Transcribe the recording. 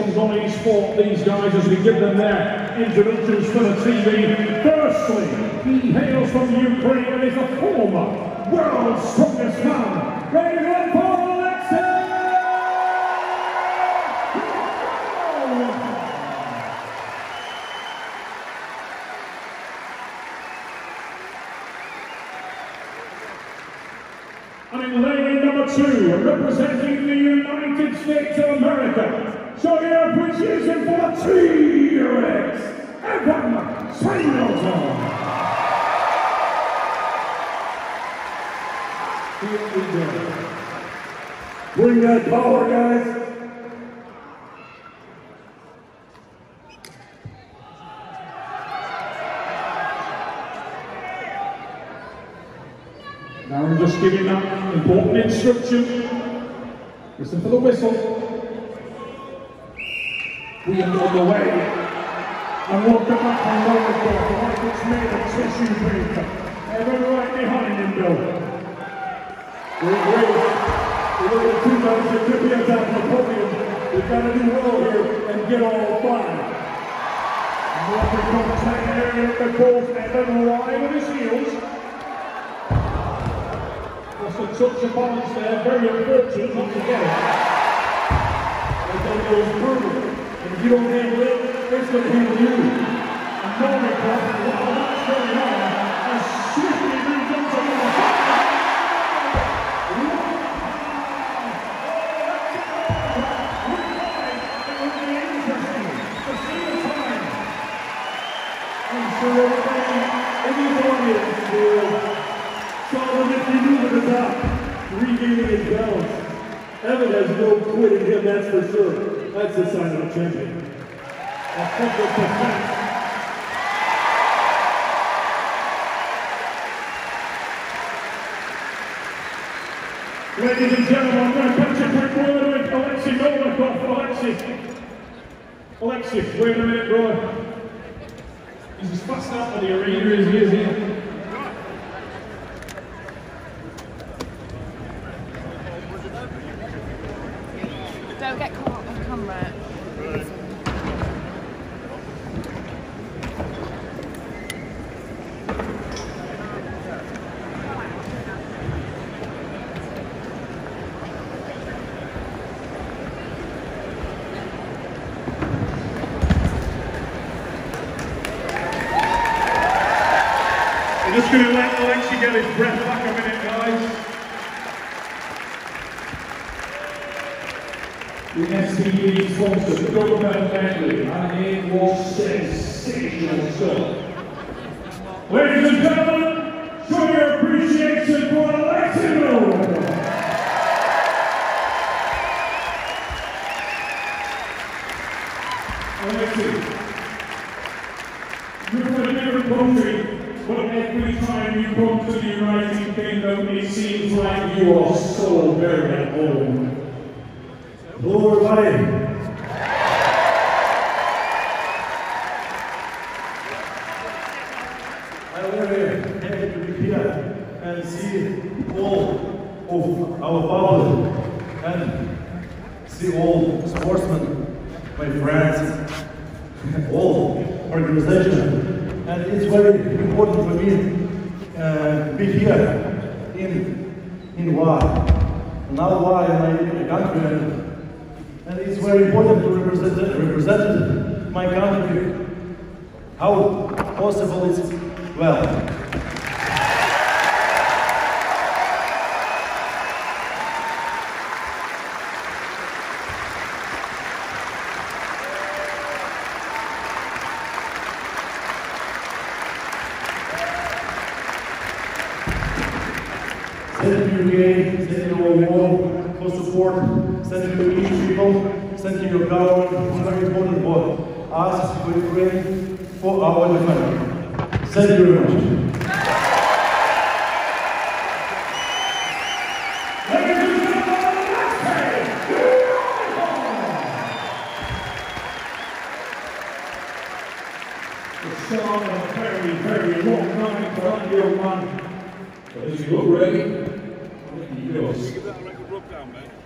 comes on eSport, these guys, as we give them their introductions for the TV. Firstly, he hails from Ukraine and is a former world's strongest man. Ready to go, Oleksii! And in lane number 2, representing the United States of America, show your appreciation for the T-Rex, Evan. Bring that power, guys. Now I'm just giving that important instruction. Listen for the whistle. We are on the way. And welcome back on Novikov, the one that's made a tissue paper. Evan right behind him, though. We're great. We're going to 2,000 to be down the podium. We've got to do well here and get all five. And what we come to an area that calls Evan wide with his heels. That's a touch of balance there, very unfortunate not to get it. But then goes through. And if you don't handle it, it's going to handle you. And Novikov, while that's going on, has swiftly moved on to the regaining balance. Evan has no quit in him, that's for sure. That's the sign of a champion. Ladies and gentlemen, I'm going to punch a quick word with Oleksii Novikov. Oleksii, wait a minute, bro. He's as fast out of the arena as he is here. Don't get caught on camera. We're just going to let Oleksii get his breath back a minute, guys. The STD sponsor, the government family, and it was sensational stuff. Ladies and gentlemen, show your appreciation for Oleksii Novikov. Oleksii, you're from a different country, but every time you come to the United Kingdom, it seems like you are so very at home. Hello everybody. I am very happy to be here and see all of our family and see all sportsmen, my friends, all organization. And it's very important for me to be here in war. Now war in my country. And it's very important to represent my country how possible is well. Thank you again, thank you all for support. Thank you, English people. Thank you, your government. Very important for us, for Ukraine, for our defense. Thank you very much. It's still on a very, very long night for that young man. But as you look ready, you go. Give that record down, mate.